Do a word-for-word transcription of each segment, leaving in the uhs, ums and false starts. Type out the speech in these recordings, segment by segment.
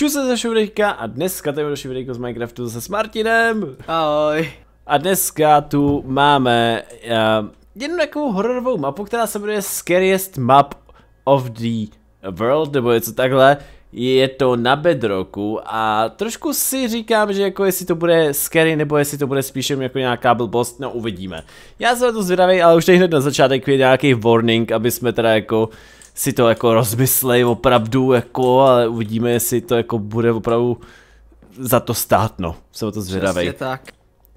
Čus se zašel videjka a dneska tady další videjko z Minecraftu zase s Martinem. Ahoj. A dneska tu máme uh, jednu takovou hororovou mapu, která se jmenuje Scariest Map of the World, nebo něco takhle. Je to na Bedrocku a trošku si říkám, že jako jestli to bude scary, nebo jestli to bude spíše jako nějaká blbost, no uvidíme. Já jsem na to zvědavý, ale už tady hned na začátek je nějaký warning, aby jsme teda jako si to jako rozmyslej opravdu jako, ale uvidíme, jestli to jako bude opravdu za to stát, no. Jsem na to zvědavý. Přesně tak.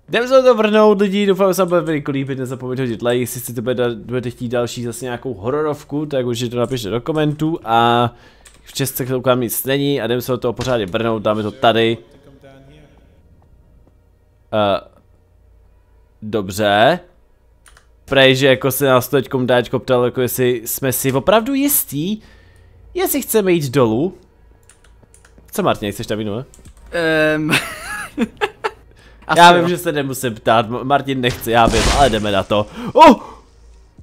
Jdeme se to vrhnout, lidi, doufám, že se vám bude video líbit, nezapomeňte hodit like, jestli si to bude, budete chtít další zase nějakou hororovku, tak už to napište do komentů a v Česku to ukám nic není a jdeme se do toho pořádně vrhnout, dáme to tady. Uh, dobře. Prej, že jako se nás to teďkom dáčko ptal, jako jestli jsme si opravdu jistí, jestli chceme jít dolů. Co, Martin, chceš tam jinu, ne? Um. Já vím, jo, že se nemusím ptát, Martin nechce, já vím, ale jdeme na to. Oh!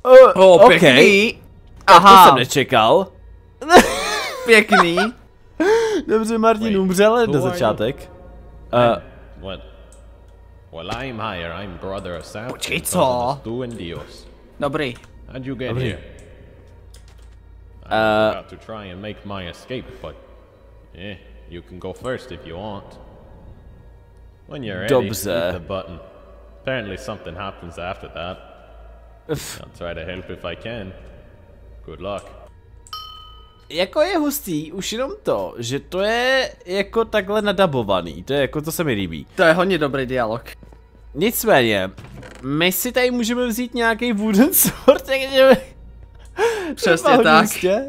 Uh, oh, okay. Pěkný. Aha. To jsem nečekal. Pěkný. Dobře, Martin umřel na začátek. Uh, Well, I'm higher. I'm brother of Sam. Počkej, co? Dobrý. How'd you get here? I'm about to try and make my escape, but eh, you can go first if you want. When you're ready, hit the button. Apparently something happens after that. I'll try to help if I can. Good luck. Jako je hustý už jenom to, že to je jako takhle nadabovaný, to je jako, to se mi líbí. To je hodně dobrý dialog. Nicméně, my si tady můžeme vzít nějaký wooden sword, takže... Přesně tak.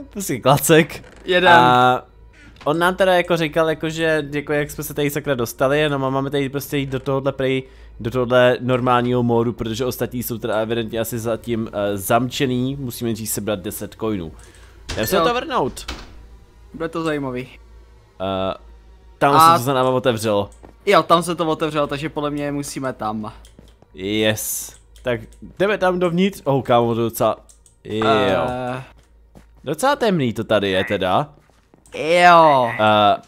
Prostě klacek. Jeden. A on nám teda jako říkal, jako že jako jak jsme se tady sakra dostali, no a máme tady prostě jít do tohohle prej, do tohohle normálního módu, protože ostatní jsou teda evidentně asi zatím uh, zamčený, musíme říct sebrat deset coinů. Jdeme se to vrnout. Bude to zajímavý. Uh, tam a... se to za náma otevřelo. Jo, tam se to otevřelo, takže podle mě musíme tam. Yes. Tak jdeme tam dovnitř. Oh, kámo, to docela... Jo. Uh... Docela temný to tady je teda. Jo. Uh...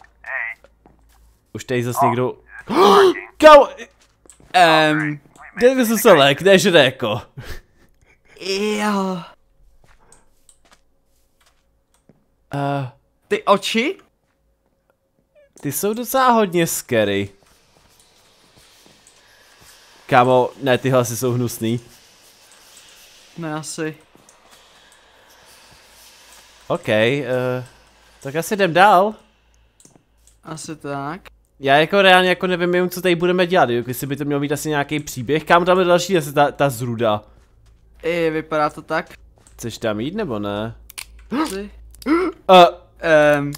Už tady zase někdo... Kámo! Ehm... Jdeme se selek, než jako. Jo. Uh, ty oči? Ty jsou docela hodně scary. Kámo, ne, ty hlasy jsou hnusný. Ne, asi. OK, uh, tak asi jdem dál. Asi tak. Já jako reálně jako nevím jenom, co tady budeme dělat, jestli by to mělo být asi nějaký příběh. Kámo, tam je další asi ta, ta zruda. I vypadá to tak. Chceš tam jít nebo ne? Asi. Uh, um.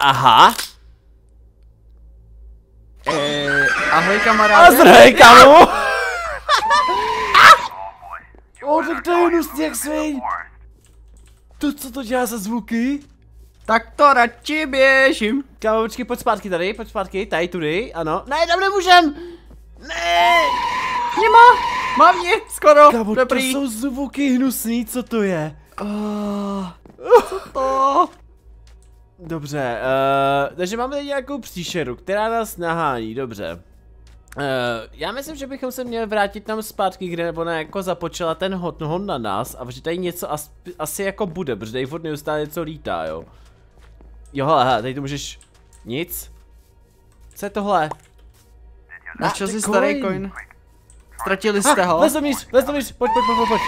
Aha. Eh, ahoj kamaráde. Ahoj kamo. O, tak to je nustý jak svej. To co to dělá za zvuky? Tak to radši běžím. Kámo, počkej, pojď zpátky tady, pojď zpátky, tady, tudy, ano. Ne, tam nemůžem. Ne. Nemá. Mám mě, skoro. Kámo, to jsou zvuky hnusný, co to je? Oh, co to? Dobře, uh, takže máme tady nějakou příšeru, která nás nahání, dobře. Uh, já myslím, že bychom se měli vrátit tam zpátky, kde ona jako započala ten hot hon na nás a že tady něco as, asi jako bude, protože tady furt neustále něco lítá, jo. Jo, hele, tady to můžeš... Nic? Co je tohle? Našel si starý coin. Ztratili jste ho. Lez dovnitř, lez dovnitř, pojď, pojď, pojď, pojď.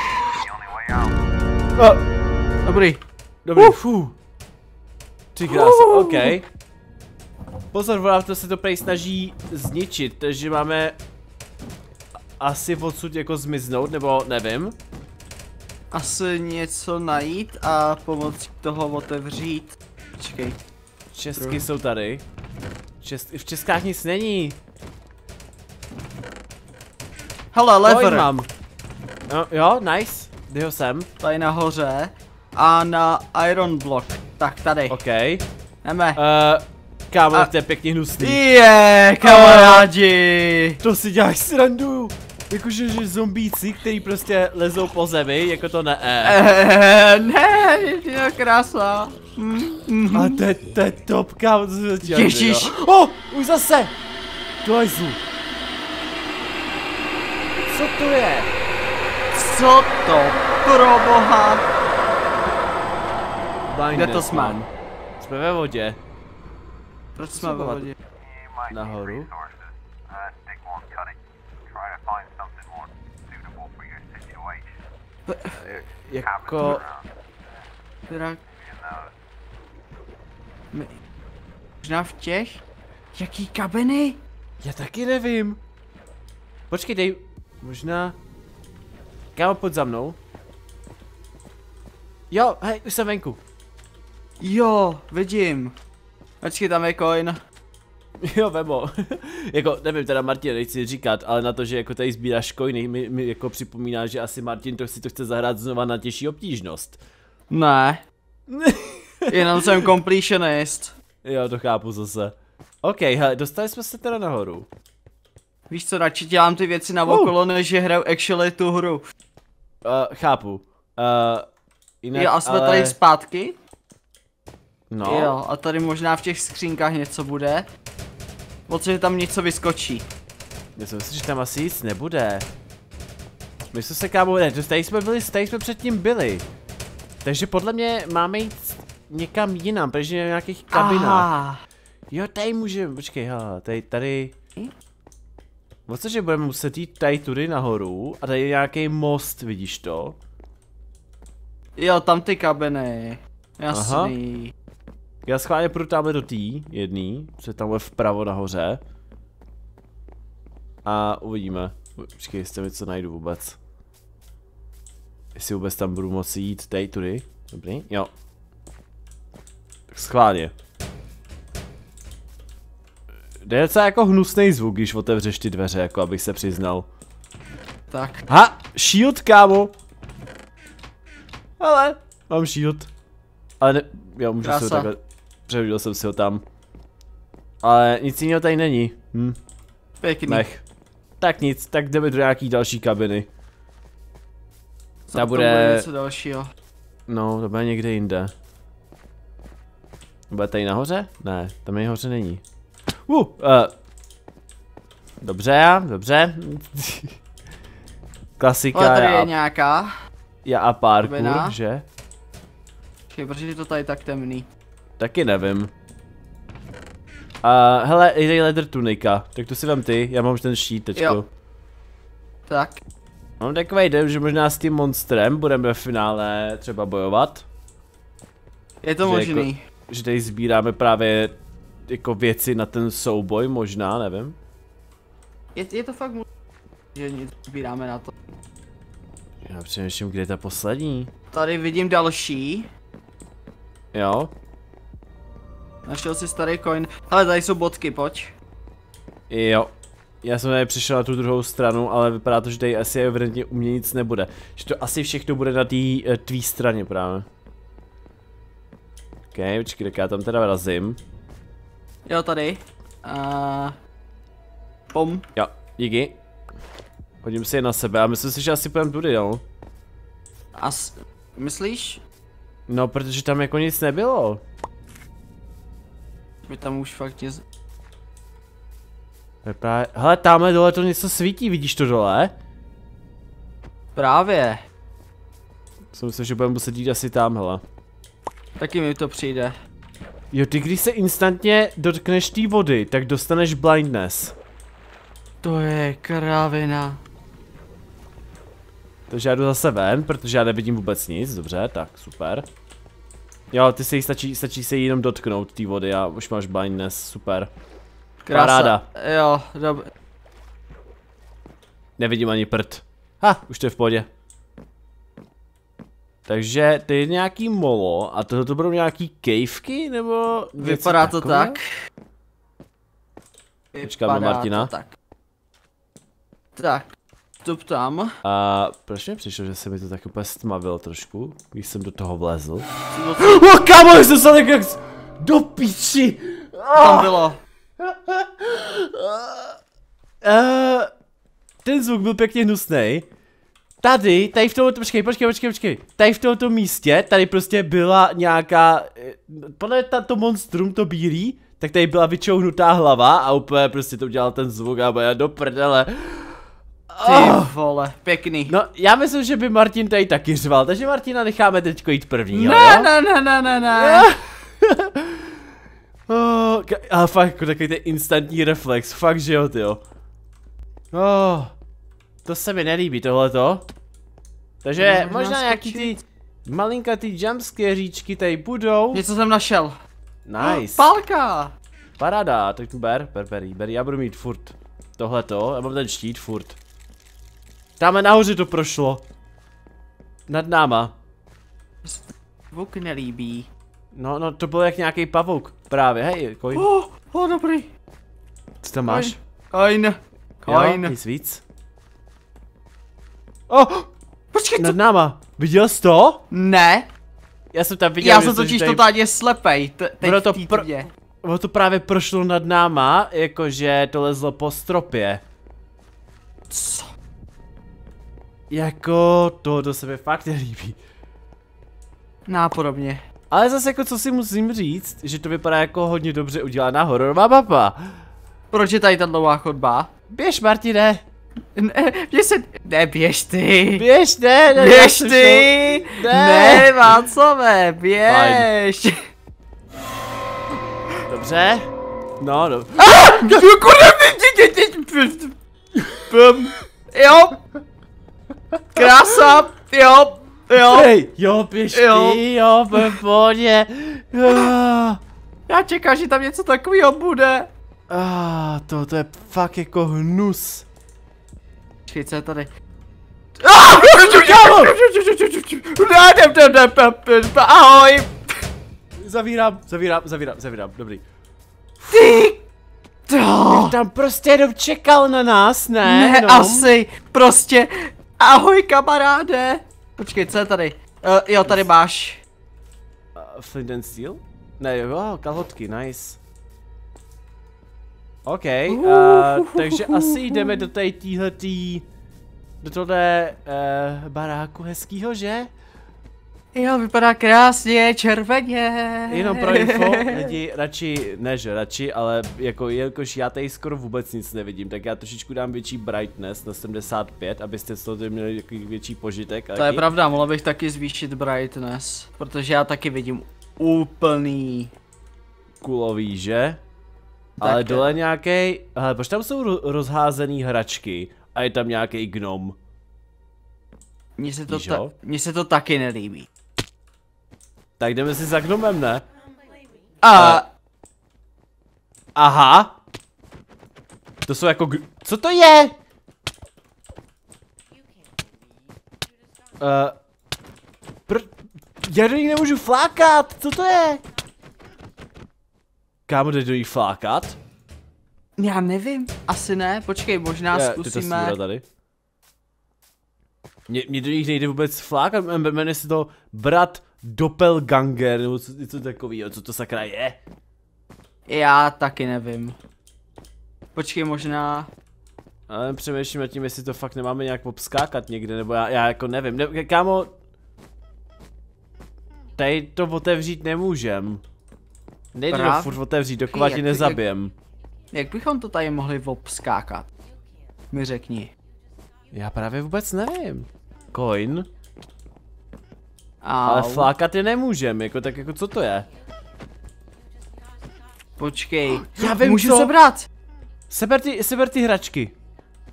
Oh. Dobrý, dobrý. Uh. Ty krása, uh. OK. Pozor, voláv se to prej snaží zničit, takže máme asi odsud jako zmiznout, nebo nevím. Asi něco najít a pomocí toho otevřít. Počkej. Česky Prům. jsou tady. Česk v Českách nic není. Hele, lever. Mám. No, jo, nice. Kde ho jsem? Tady nahoře a na iron block. Tak tady. OK. Jdeme. Uh, kámo, a... to je pěkně hnusný. Je, kamarádi. To si děláš srandu. jakože že zombíci, který prostě lezou po zemi, jako to ne. Eee, ne, je krása. Mm. A to je, to je topka, co se začíná. Ježíš. O, už zase. Klezu. Co to je? Co to proboha? Kde to jsme? Jsme ve vodě. Proč jsme ve vodě? Nahoru. Jako... Teda... Možná v těch? Jaký kabiny? Já taky nevím. Počkej, dej... Možná... Kámo, pojď za mnou. Jo, hej, už jsem venku. Jo, vidím. Počkej, tam je coin. Jo, vemo. Jako, nevím, teda Martin, nechci říkat, ale na to, že jako tady sbíráš coiny, mi, mi jako připomíná, že asi Martin to si to chce zahrát znova na těžší obtížnost. Ne. Jenom jsem completionist. Jo, to chápu zase. OK, hele, dostali jsme se teda nahoru. Víš co, radši dělám ty věci na okolo, uh. než že hraju actually tu hru. Uh, chápu. Uh, jinak, jo, a jsme ale... tady zpátky? No. Jo, a tady možná v těch skřínkách něco bude. Protože tam něco vyskočí. Já si myslím, že tam asi nic nebude. My jsme se kámo, ne, tady jsme byli, tady jsme předtím byli. Takže podle mě máme jít někam jinam, protože je v nějakých kabinách. Jo, tady můžeme, počkej, hele, tady, tady. Protože budeme muset jít tady tudy nahoru a tady je nějaký most, vidíš to? Jo, tam ty kabiny. Jasný. Aha. Já schválně půjdu tamhle do tý jedný, protože tam bude vpravo nahoře. A uvidíme. Počkej, jestli mi co najdu vůbec. Jestli vůbec tam budu moci jít, tady tudy. Dobrý, jo. Tak schválně. Jde docela jako hnusný zvuk, když otevřeš ty dveře, jako abych se přiznal. Tak. Ha! Shield, kámo! Hele, mám shield. Ale ne, já můžu si ho takhle, přehodil jsem si ho tam. Ale nic jiného tady není. Hm. Pěkný. Nech. Tak nic, tak jdeme do nějaký další kabiny. Co ta bude... bude něco dalšího. No, to bude někde jinde. Bude tady nahoře? Ne, tam je nahoře není. Uh, uh. Dobře, dobře. Klasika. Ale tady já je a... nějaká. Já a parkour, kabina. Že? Protože je to tady tak temný. Taky nevím. A uh, hele, jde leather tunika, tak to si vem ty, já mám už ten štít teďko. Tak. Mám takový den, že možná s tím monstrem budeme ve finále třeba bojovat. Je to že možný. Jako, že tady sbíráme právě jako věci na ten souboj možná, nevím. Je, je to fakt možný, že nic sbíráme na to. Já přemýšlím, kde je ta poslední. Tady vidím další. Jo. Našel si starý coin. Hele, tady jsou bodky, pojď. Jo. Já jsem tady přišel na tu druhou stranu, ale vypadá to, že tady asi evidentně u mě nic nebude. Že to asi všechno bude na tý e, tvý straně právě. OK, počkej, tak já tam teda vrazím. Jo, tady. A... Pom. Jo, díky. Hodím si je na sebe a myslím si, že asi půjdem tudy, jo. As... Myslíš? No, protože tam jako nic nebylo. My tam už fakt nic... Vypadá... Hele, tamhle dole to něco svítí, vidíš to dole? Právě. Jsem myslel, že budeme muset jít asi tam, hele. Taky mi to přijde. Jo, ty když se instantně dotkneš té vody, tak dostaneš blindness. To je kravina. Takže já jdu zase ven, protože já nevidím vůbec nic, dobře, tak super. Jo, ty se jí stačí, stačí se jí jenom dotknout té vody a už máš blindness, super. Krása. Paráda. Jo, dobře. Nevidím ani prd. Ha, už to je v pohodě. Takže ty je nějaký molo a tohle to budou nějaký kejvky, nebo vypadá to tak. Počkám na Martina. Tak. Tak. Vstup tam. A proč mi přišlo, že se mi to tak úplně stmavilo trošku, když jsem do toho vlezl? O kámo, jsem se tak jak... Do píči! Tam bylo. ten zvuk byl pěkně hnusnej. Tady, tady v tomto, počkej, počkej, počkej, počkej, tady v tomto místě, tady prostě byla nějaká, podle to monstrum, to bílý, tak tady byla vyčouhnutá hlava a úplně prostě to udělal ten zvuk a boja do prdele. Oh. Ty vole, pěkný. No, já myslím, že by Martin tady taky řval, takže Martina necháme teďko jít první, jo? Ne, ne, ne, ne, ne, ne. Oh, a fakt, jako takový ten instantní reflex, fakt, že jo, tyjo. Oh. To se mi nelíbí, tohleto. Takže no, možná nějaký ty malinkatý jumpské říčky tady budou. Něco jsem našel. Nice. Palka. Paráda, tak tu ber, ber, ber, ber, já budu mít furt tohleto, já mám ten štít furt. Tamhle nahoře to prošlo. Nad náma. Zvuk nelíbí. No, no, to bylo jak nějaký pavouk, právě, hej, coin. Oh, oh, dobrý. Co tam máš? Coin, coin. Jo, nic víc. Oh, počkej, co? Nad náma, viděl jsi to? Ne. Já jsem tam viděl, já jsem totiž tady... totálně slepej, te teď to, pr ono to právě prošlo nad náma, jakože to lezlo po stropě. Co? Jako, to do sebe fakt nelíbí. Nápodobně. Ale zase jako, co si musím říct, že to vypadá jako hodně dobře udělaná hororová mapa. Proč je tady ta dlouhá chodba? Běž, Martine. Ne, běž se... Ne, běž ty. Běž, ne, ne, běž ty. To... Ne, ne, Václave, běž. Fajn. Dobře. No, dobře. Ah, jo. Krása, jo. Jo, hej, jo, běž jo. Ty, jo, pohodě. Já čekám, že tam něco takového bude. Ah, to, to je fakt jako hnus. Čekaj, co je tady? Ahoj! Zavírám, zavírám, zavírám, zavírám, dobrý. Ty! To. Tam prostě jenom čekal na nás, ne? Ne, no. Asi, prostě. Ahoj, kamaráde. Počkej, co je tady? Uh, jo, tady máš. Uh, flint and steel? Ne, jo, kalhotky, nice. OK, uh, takže asi jdeme do tady týhletý, do tohle uh, baráku hezkýho, že? Jo, vypadá krásně, červeně. Jenom pro info, lidi radši, než radši, ale jako jelikož já tady skoro vůbec nic nevidím, tak já trošičku dám větší brightness na sedmdesát pět, abyste z toho měli takový větší požitek. To je pravda, mohla bych taky zvýšit brightness, protože já taky vidím úplný kulový, že? Tak. Ale dole nějaký, hele, proč tam jsou rozházený hračky a je tam nějaký gnom? Mně se, ta... se to taky nelíbí. Tak jdeme si za gnomem, ne? A... A... Aha. To jsou jako... Co to je? Uh... Pr... Já do nich nemůžu flákat, co to je? Kámo, jde do jí flákat? Já nevím, asi ne, počkej, možná je, zkusíme... Ty to tady. Mě, mě do nich nejde vůbec flákat, jmenuje se to brat Doppelganger, nebo co, něco takového, co to sakra je? Já taky nevím. Počkej, možná... Ale přemýšlím nad tím, jestli to fakt nemáme nějak obskákat někde, nebo já, já jako nevím, ne, kámo... Tady to otevřít nemůžem. Nejde to furt otevřít, dokud ti nezabijem. Jak, jak bychom to tady mohli obskákat? Mi řekni. Já právě vůbec nevím. Coin. Au. Ale flákat je nemůžem, jako tak jako co to je? Počkej, oh, já vím, můžu co? Sebrat. Seber ty, seber ty hračky.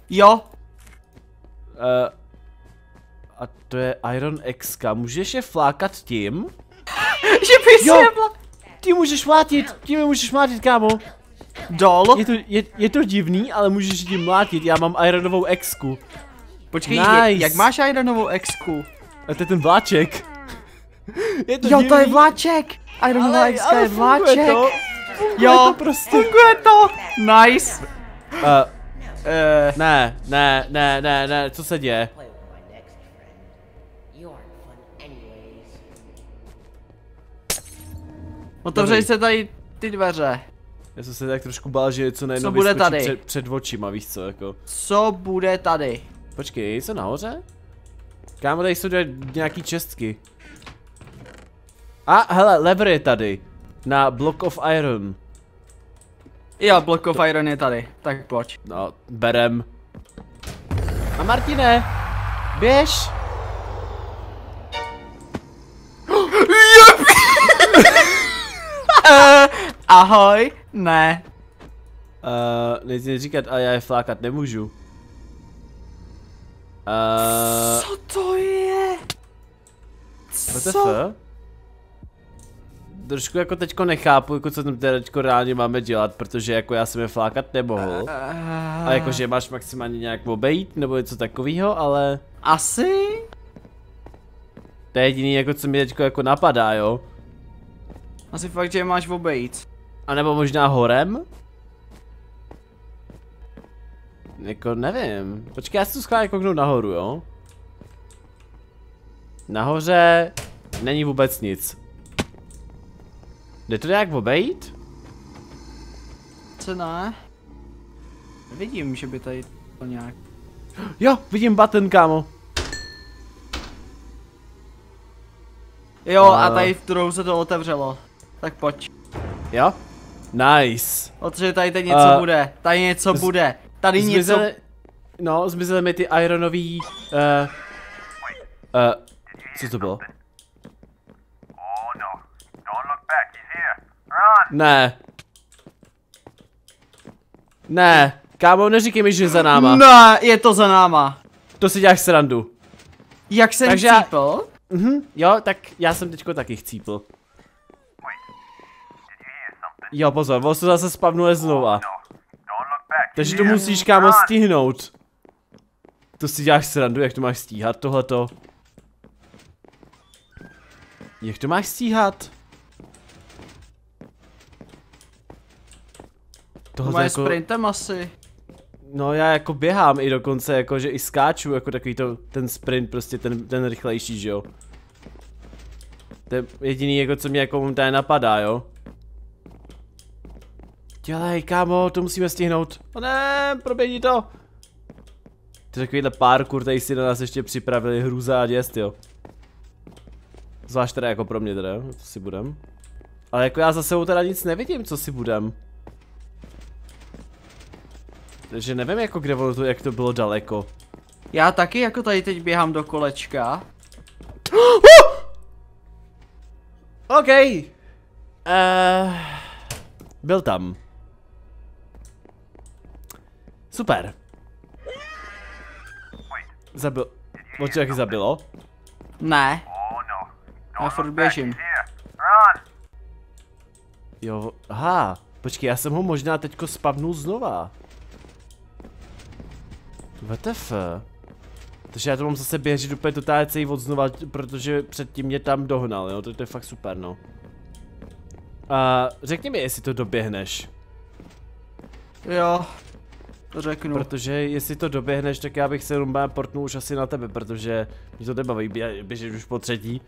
Jo. Uh, a to je Iron Exka, můžeš je flákat tím? Že bys je vlá... Ty můžeš mlátit, ty můžeš mlátit, kámo. Dol. Je to, je, je to divný, ale můžeš tím mlátit, já mám ironovou exku. Počkej, nice. je, jak máš ironovou exku? A to je ten vláček. Je to jo, divný. To je vláček. Ironová exka ale je vláček. Funguje to. Funguje jo, to prostě. Funguje to. Nice. Uh, uh, ne, ne, ne, ne, ne, co se děje? Otevřej se tady ty dveře. Já jsem se tak trošku bál, že co najednou vyskočí před, před očima, víš co, jako. Co bude tady? Počkej, co nahoře? Kámo, tady jsou nějaký čestky. A, hele, lever je tady. Na Block of Iron. Jo, Block of to... Iron je tady, tak pojď. No, berem. A Martine, běž! uh, ahoj, ne. Uh, nechci nic říkat, ale já je flákat nemůžu. Uh, Co to je? Co? Trošku jako teďko nechápu, jako co tam teďko reálně máme dělat, protože jako já jsem je flákat nemohl. A jakože máš maximálně nějak obejít nebo něco takového, ale... Asi? To je jediný jako co mi teďko jako napadá, jo? Asi fakt, že je máš obejít. A nebo možná horem? Jako nevím. Počkej, já si tu schválně kouknu nahoru, jo? Nahoře není vůbec nic. Jde to nějak obejít? Co ne? Vidím, že by tady to nějak... Jo, vidím button, kámo. Jo, uh... a tady v druhou se to otevřelo. Tak pojď. Jo? Nice. Protože tady teď něco uh... bude, tady něco Z... bude. Tady zmizeli... něco... No, zmizely mi ty ironový... Uh... Uh... Co to bylo? Ne. Ne. Kámo, neříkej mi, že je za náma. Ne, je to za náma. To si děláš srandu. Jak jsem Takže chcípl? Já... Mhm, jo, tak já jsem teďko taky chcípl. Jo, pozor, on se zase spavnuje znova. Takže to musíš, kámo, stihnout. To si děláš srandu, jak to máš stíhat, tohleto. Jak to máš stíhat? Moje jako... sprintem asi. No já jako běhám i dokonce, jako že i skáču, jako takový to, ten sprint prostě, ten, ten rychlejší, že jo. To je jediný jako co mě jako momentálně napadá, jo. Dělej, kámo, to musíme stihnout. O ne, proběhni to. To je takovýhle parkour, tady si na nás ještě připravili hrůza a děst, jo. Zvlášť teda jako pro mě teda, co si budem. Ale jako já za sebou teda nic nevidím, co si budem. Takže nevím jako kde ono to, jak to bylo daleko. Já taky jako tady teď běhám do kolečka. Uh! OK. Uh, byl tam. Super. Zabil... Moc to taky zabilo? Ne. Já furt běžím. Jo, aha. Počkej, já jsem ho možná teďko spavnul znova. W T F. Takže já to mám zase běžet úplně totálně celý od znova, protože předtím mě tam dohnal, jo, to, to je fakt super, no. A řekni mi, jestli to doběhneš. Jo, to řeknu. Protože jestli to doběhneš, tak já bych se jenom portnul už asi na tebe, protože mě to nebaví běžet už po třetí.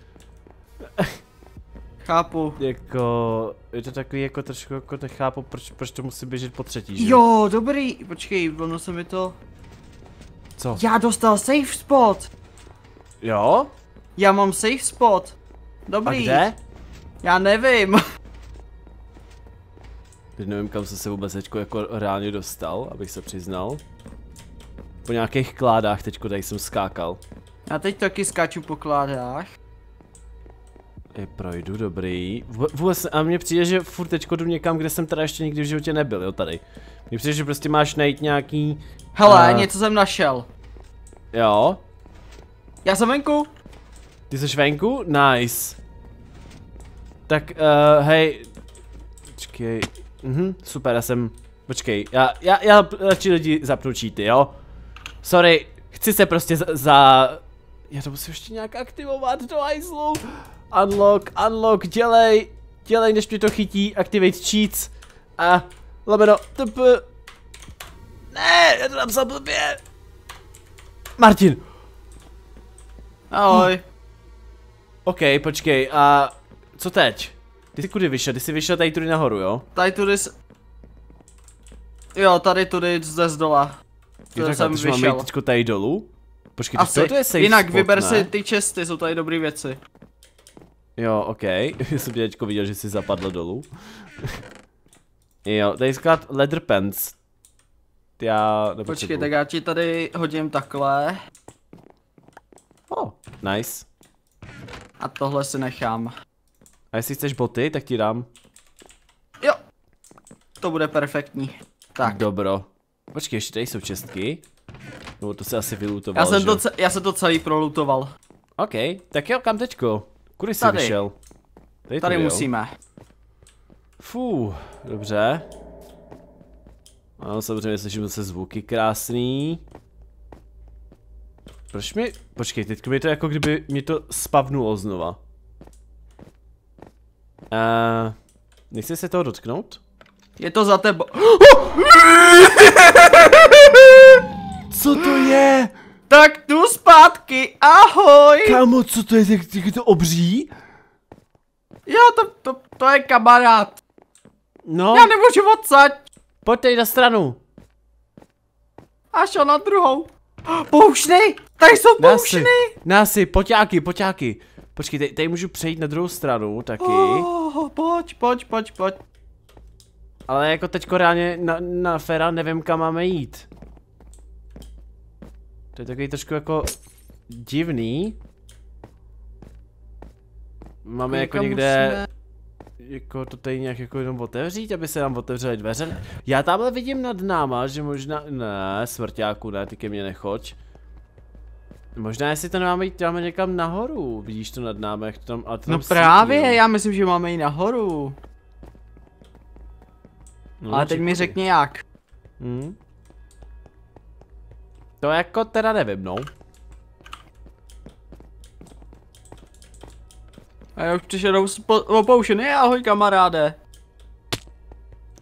Chápu. Jako, je to takový jako trošku jako nechápu, proč, proč to musím běžet po třetí, že? Jo, dobrý, počkej, ono se mi to... Co? Já dostal safe spot. Jo? Já mám safe spot. Dobrý. A kde? Já nevím. Teď nevím, kam jsem se vůbec teďko jako reálně dostal, abych se přiznal. Po nějakých kládách teďko tady jsem skákal. Já teď taky skáču po kládách. I projdu, dobrý. Vůbec, a mně přijde, že furt teďko jdu někam, kde jsem teda ještě nikdy v životě nebyl, jo, tady. Mně přijde, že prostě máš najít nějaký... Hele, uh... něco jsem našel. Jo? Já jsem venku. Ty jsi venku? Nice. Tak, uh, hej. Počkej. Mhm, super, já jsem... Počkej, já, já, já radši lidi zapnu cheaty, jo? Sorry, chci se prostě za... za... Já to musím ještě nějak aktivovat do hajzlu. Unlock, unlock, dělej, dělej, než mě to chytí, activate cheats a lomeno, tp. Ne, já to tam zablbě. Martin. Ahoj. Hm. OK, počkej, a co teď? Ty jsi kudy vyšel, ty jsi vyšel tady tudy nahoru, jo? Tady tudy jsi... Jo, tady tudy zde z dola. Jo, takhle, jsem vyšel. Máme jít tady dolů? Počkej, to, to je safe Jinak spot, vyber ne? si ty česty, jsou tady dobré věci. Jo, ok. Já jsem dědečko viděl, že jsi zapadl dolů. Jo, tady sklad leather pants. Já Počkej, tak já ti tady hodím takhle. Oh, nice. A tohle si nechám. A jestli chceš boty, tak ti dám. Jo. To bude perfektní. Tak. Dobro. Počkej, ještě tady jsou čestky. No to se asi vylutoval, já jsem, to já jsem to celý prolutoval. Ok, tak jo, kam teďko? Kudy jsi vyšel? Tady, tady musíme. Fú, dobře. Ano, samozřejmě slyším zase zvuky krásný. Proč mi... Počkej, teď mi to jako kdyby mě to spavnulo znova. Uh, nechci se toho dotknout? Je to za tebou. Co to je? Tak jdu zpátky, ahoj! Kámo, co to je, je to obří? Jo, to, to, to je kamarád. No. Já nemůžu odsaď. Pojď tady na stranu. A šel na druhou. Poušny, tady jsou poušny. Nási, poťáky, poťáky. Počkej, tady, tady můžu přejít na druhou stranu taky. Oh, pojď, pojď, pojď, pojď. Ale jako teďko reálně na, na Fera nevím, kam máme jít. To je takový trošku jako divný. Máme Kouka jako někde... Musíme... Jako to tady nějak jako jenom otevřít, aby se nám otevřely dveře. Já tamhle vidím nad náma, že možná... Ne, smrťáku, ne, ty ke mně nechoď. Možná jestli to nemáme jít, dáme někam nahoru. Vidíš to nad námi, jak to tam... A to no tam právě, sítí, já myslím, že máme jít nahoru. No, ale teď čekuji. Mi řekni jak. Hmm? To jako teda nevím, no. A já už přišel opoušený, ahoj kamaráde.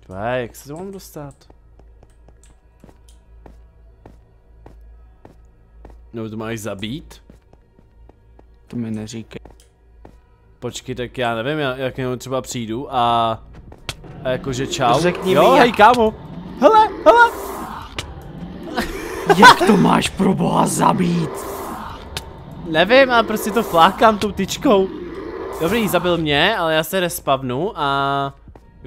Tvé, jak se to mám dostat? No to máš zabít? To mi neříkej. Počkej, tak já nevím, já, jak jenom třeba přijdu a... a jakože čau. Řekni jo, mi hej jak... kámo. Hele, hele. Jak to máš pro boha zabít? Nevím, ale prostě to flákám tou tyčkou. Dobrý, zabil mě, ale já se respavnu a...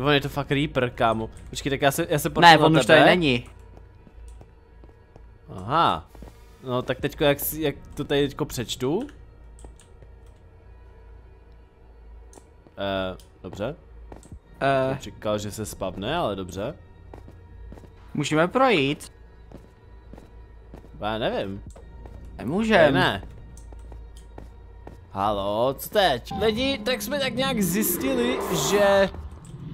On je to fakt Reaper, kámo. Počkej, tak já se, já se počkej na tebe. Ne, on už tady není. Aha. No tak teďko, jak, jak to tady teďko přečtu? Eh, dobře. Eh. Čekal, že se spavne, ale dobře. Můžeme projít? Já nevím. Nemůžeme. Ne. Haló, co teď? Lidi, tak jsme tak nějak zjistili, že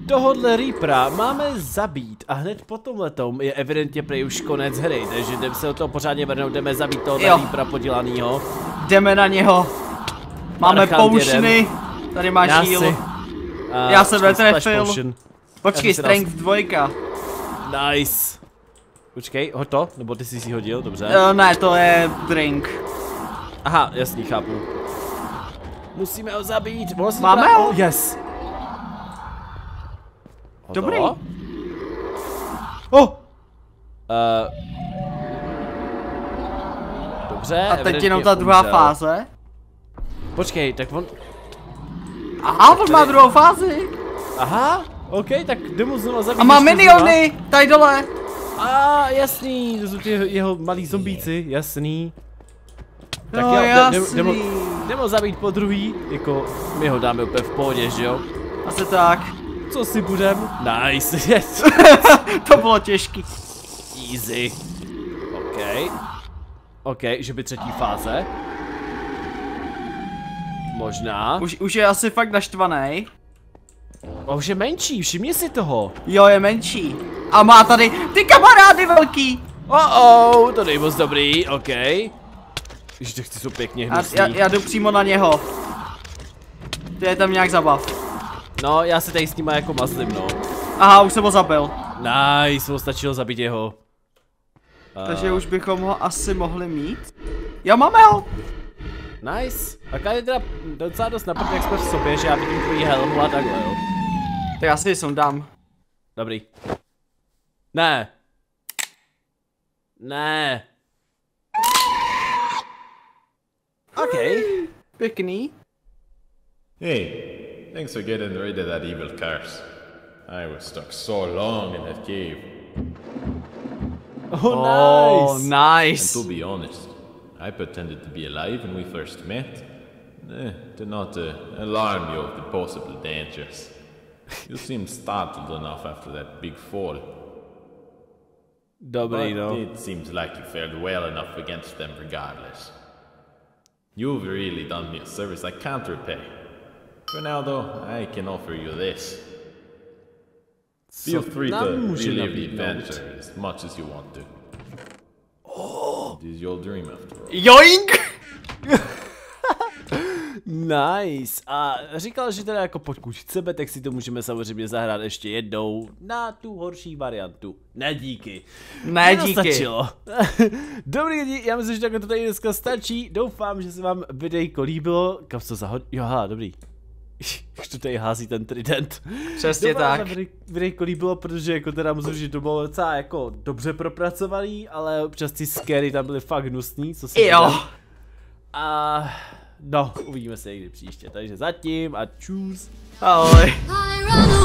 tohodle Reapera máme zabít a hned po tomhletom je evidentně prej už konec hry, takže jdeme se o to pořádně vrhnout, jdeme zabít tohohle Reapera podělanýho. Jdeme na něho. Máme poušny. Tady máš heal. Uh, Já jsem netrefil. Počkej, strength dvojka. Nice. Počkej, hoď to, nebo ty jsi si hodil, dobře. Uh, ne, to je drink. Aha, jasný, chápu. Musíme ho zabít. Máme ho? Yes. Hotovo? Dobrý. Oh. Uh. Dobře. A teď jenom ta druhá umřel. Fáze. Počkej, tak on... Aha, tak on tady... má druhou fázi. Aha, ok, tak jde mu znovu zabít. A má miniony, tady dole. A ah, jasný, to jsou ty jeho malí zombíci, jasný. Tak no, jo, jdeme ho zabít po druhý, jako my ho dáme úplně v pohodě, že jo? Asi tak. Co si budem? Nice, yes. To bylo těžký. Easy. Ok. Ok, že by třetí fáze. Možná. Už, už je asi fakt naštvaný. A už je menší, všimni si toho. Jo, je menší. A má tady ty kamarády velký. Oh, oh, to nejmoc dobrý, ok. Ještě chci jsou pěkně hnusný. Já, já jdu přímo na něho. Ty je tam nějak zabav. No, já se tady s nima jako maslím, no. Aha, už jsem ho zabil. Nice, stačilo zabít jeho. Takže uh. už bychom ho asi mohli mít. Jo, máme ho. Nice. A když je teda docela dost naprv, jak jsme v sobě, že já vidím tvojí helmu a takhle, jo. Tak já si ji sundám. Dobrý. Ne. Ne. Okay. Pěkný. Hey, thanks for getting rid of that evil curse. I was stuck so long in that cave. Oh, oh nice. nice. And to be honest, I pretended to be alive when we first met, eh, to not uh, alarm you of the possible dangers. You seemed startled enough after that big fall. Doubly, though. It seems like you fared well enough against them regardless. You've really done me a service I can't repay. For now, though, I can offer you this. Feel free to relive the adventure as much as you want to. Oh! It is your dream after all. Yoink! Nice! A říkal, že teda jako pokud chceme, tak si to můžeme samozřejmě zahrát ještě jednou na tu horší variantu. Ne díky. Ne díky. Stačilo. Dobrý lidi, já myslím, že takhle to tady dneska stačí. Doufám, že se vám videjko líbilo. Kam to zahodil? Jo, ha, dobrý. Už to tady hází ten trident. Přesně tak. Doufám, že videjko líbilo, protože jako teda musím říct, to bylo docela jako dobře propracovaný, ale občas ty scary tam byly fakt hnusný, co se jo. Tady... A... No, uvidíme se někdy příště, takže zatím a čus. Ahoj.